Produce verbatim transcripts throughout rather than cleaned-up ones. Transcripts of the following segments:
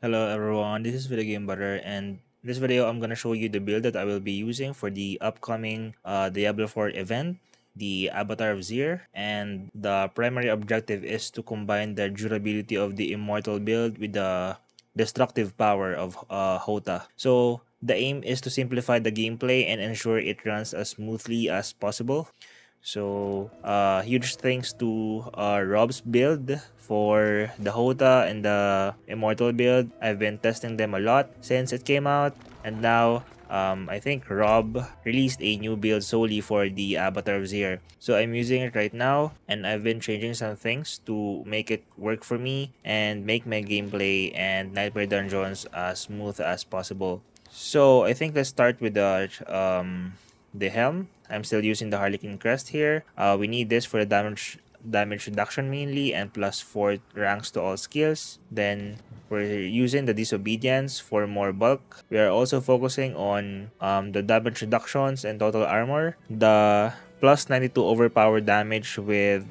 Hello everyone, this is Video Game Butter, and in this video I'm gonna show you the build that I will be using for the upcoming uh, Diablo four event, the Abattoir of Zir, and the primary objective is to combine the durability of the immortal build with the destructive power of uh, Hota. So the aim is to simplify the gameplay and ensure it runs as smoothly as possible. So uh, huge thanks to uh, Rob's build for the Hota and the Immortal build. I've been testing them a lot since it came out, and now um, I think Rob released a new build solely for the Abattoir of Zir. So I'm using it right now, and I've been changing some things to make it work for me and make my gameplay and Nightmare Dungeons as smooth as possible. So I think let's start with the... Um, the helm. I'm still using the Harlequin Crest here. Uh, we need this for the damage damage reduction mainly, and plus four ranks to all skills. Then we're using the Disobedience for more bulk. We are also focusing on um, the damage reductions and total armor. The plus ninety-two overpower damage with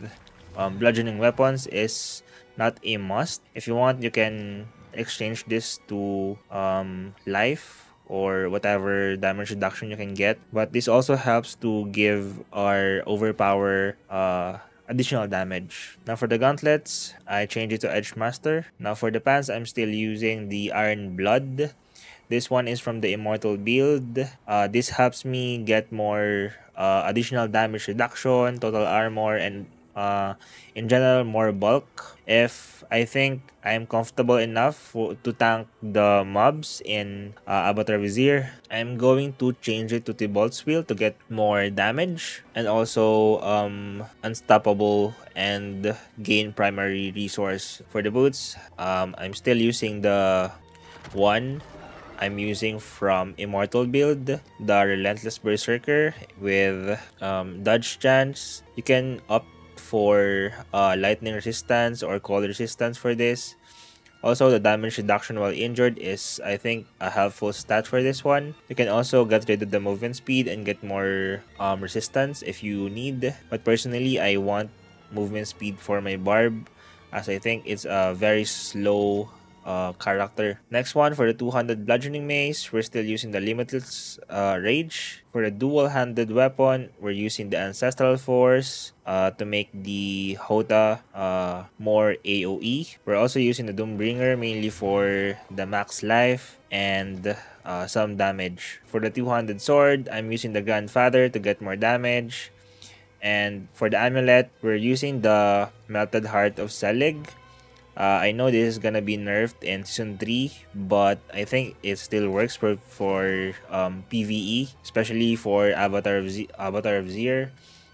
um, bludgeoning weapons is not a must. If you want, you can exchange this to um, life or whatever damage reduction you can get, but this also helps to give our overpower uh, additional damage. Now for the gauntlets, I changed it to Edge Master. Now for the pants, I'm still using the Iron Blood. This one is from the Immortal build. Uh, this helps me get more uh, additional damage reduction, total armor, and uh, in general more bulk if I think I'm comfortable enough to tank the mobs in uh, Abattoir of Zir. I'm going to change it to Tibault's Wheel to get more damage and also um, unstoppable and gain primary resource. For the boots, um, I'm still using the one I'm using from Immortal build, the Relentless Berserker with um, dodge chance. You can opt for uh, lightning resistance or cold resistance for this. Also, the damage reduction while injured is, I think, a helpful stat for this one. You can also get rid of the movement speed and get more um, resistance if you need, but personally I want movement speed for my barb as I think it's a very slow uh, character. Next one, for the two-handed bludgeoning mace, we're still using the Limitless uh, Rage. For the dual-handed weapon, we're using the Ancestral Force uh, to make the Hota uh, more A O E. We're also using the Doombringer mainly for the max life and uh, some damage. For the two-handed sword, I'm using the Grandfather to get more damage. And for the amulet, we're using the Melted Heart of Selig. Uh, I know this is gonna be nerfed in Season three, but I think it still works for, for um, PvE, especially for Abattoir of, Z Abattoir of Zir,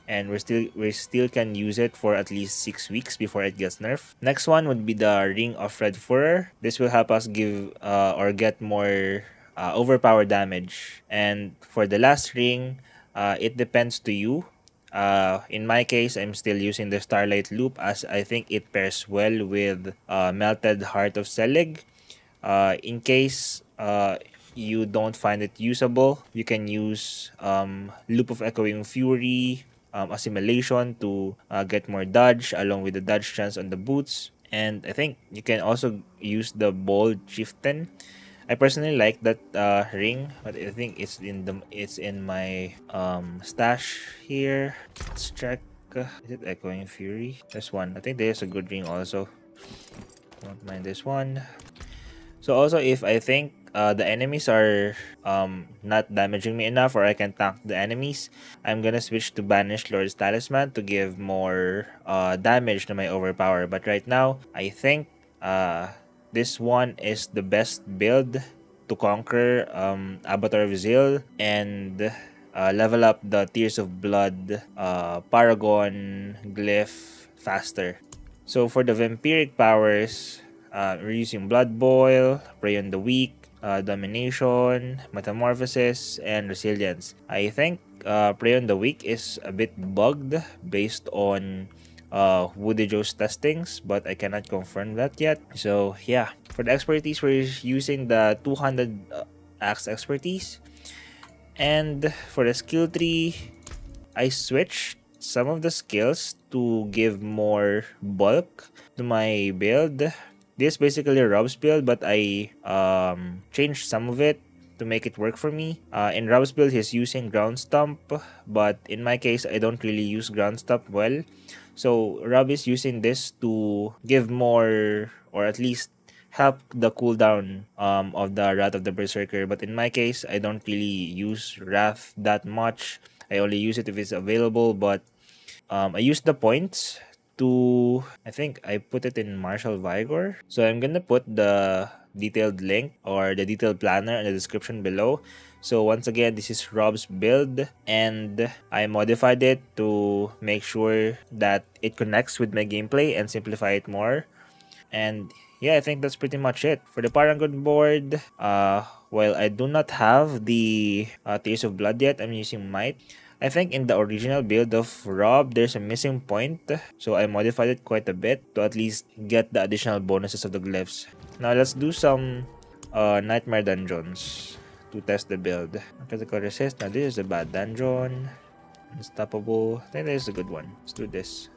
and we still we still can use it for at least six weeks before it gets nerfed. Next one would be the Ring of Red Furor. This will help us give uh, or get more uh, overpower damage. And for the last ring, uh, it depends to you. Uh, in my case, I'm still using the Starlight Loop as I think it pairs well with uh, Melted Heart of Selig. Uh, in case uh, you don't find it usable, you can use um, Loop of Echoing Fury, um, Assimilation to uh, get more dodge along with the dodge chance on the boots. And I think you can also use the Bold Shiften. I personally like that uh, ring, but I think it's in the it's in my um, stash here. Let's check. Is it Echoing Fury? This one. I think there's a good ring also. Don't mind this one. So also, if I think uh, the enemies are um, not damaging me enough, or I can tank the enemies, I'm gonna switch to Banish Lord's Talisman to give more uh, damage to my overpower. But right now, I think. Uh, This one is the best build to conquer um, Abattoir of Zir and uh, level up the Tears of Blood uh, Paragon glyph faster. So for the vampiric powers, uh, we're using Blood Boil, Prey on the Weak, uh, Domination, Metamorphosis, and Resilience. I think uh, Prey on the Weak is a bit bugged based on Uh, Woody Joe's testings, but I cannot confirm that yet. So yeah, for the expertise, we're using the two hundred uh, axe expertise, and for the skill tree, I switched some of the skills to give more bulk to my build. This basically Rob's build, but I um, changed some of it to make it work for me. Uh, in Rob's build, he's using Ground Stomp, but in my case, I don't really use Ground Stomp well. So Rob is using this to give more, or at least help the cooldown um, of the Wrath of the Berserker. But in my case, I don't really use Wrath that much. I only use it if it's available, but um, I use the points to, I think I put it in Marshall Vigor. So I'm gonna put the detailed link or the detailed planner in the description below. So once again, this is Rob's build, and I modified it to make sure that it connects with my gameplay and simplify it more. And yeah, I think that's pretty much it for the Parangon board. Uh, while I do not have the uh, Tears of Blood yet, I'm using Might. I think in the original build of Rob, there's a missing point, so I modified it quite a bit to at least get the additional bonuses of the glyphs. Now let's do some uh, Nightmare Dungeons to test the build. Critical Resist, now this is a bad dungeon. Unstoppable, I think this is a good one. Let's do this.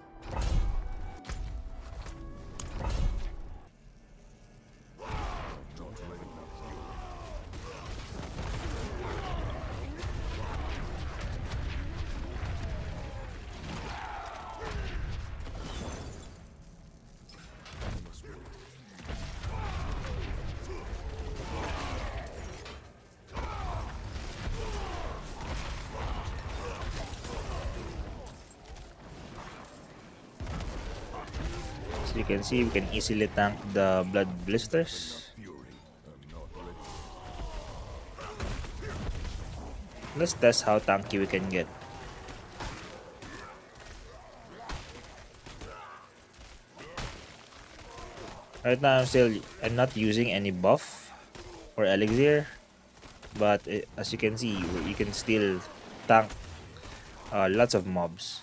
You can see we can easily tank the blood blisters. Let's test how tanky we can get. Right now I'm still I'm not using any buff or elixir, but as you can see, you can still tank uh, lots of mobs.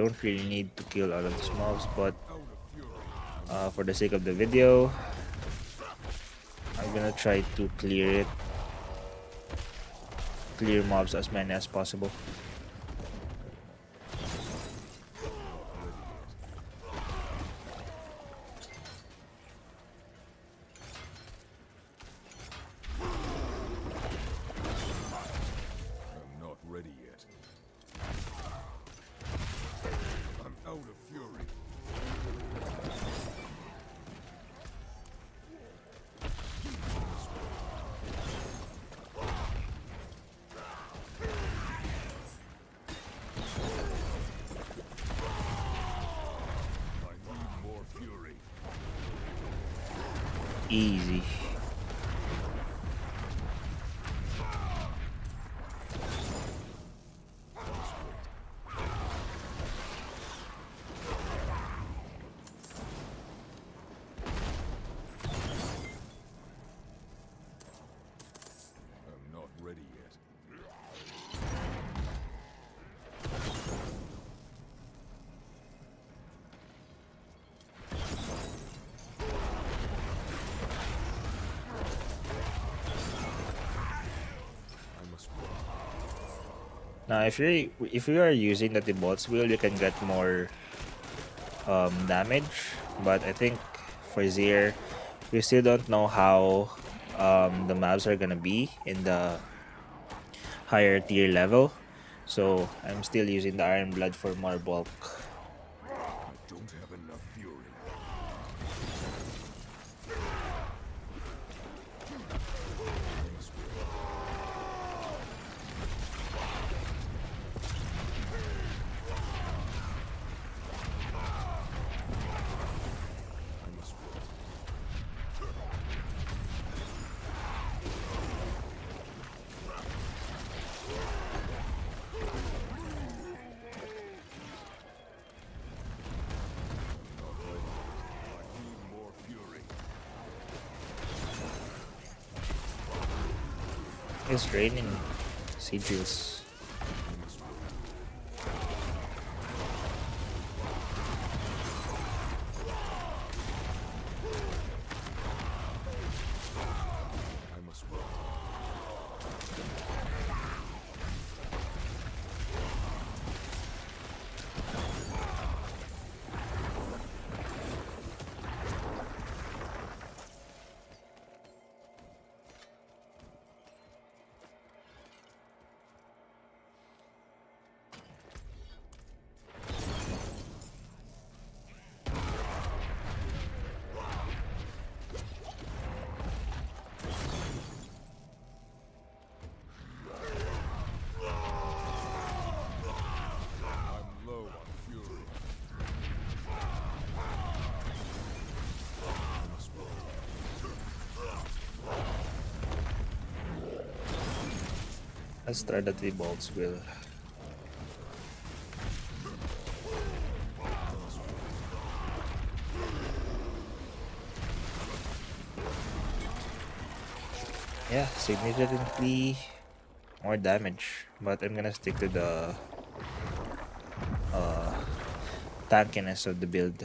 Don't really need to kill all of these mobs, but uh, for the sake of the video, I'm gonna try to clear it. Clear mobs as many as possible. Easy. Now, if you if you are using the Tibault's Wheel, you can get more um, damage. But I think for Zir, we still don't know how um, the mobs are gonna be in the higher tier level. So I'm still using the Iron Blood for more bulk. It's raining sigils. I must work. Let's try the Tibault's Wheel. Yeah, significantly more damage, but I'm gonna stick to the uh, tankiness of the build.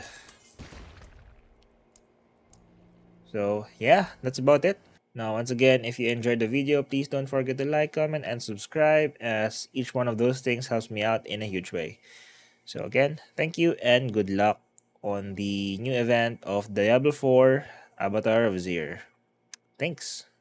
So yeah, that's about it. Now once again, if you enjoyed the video, please don't forget to like, comment, and subscribe, as each one of those things helps me out in a huge way. So again, thank you and good luck on the new event of Diablo four, Abattoir of Zir. Thanks!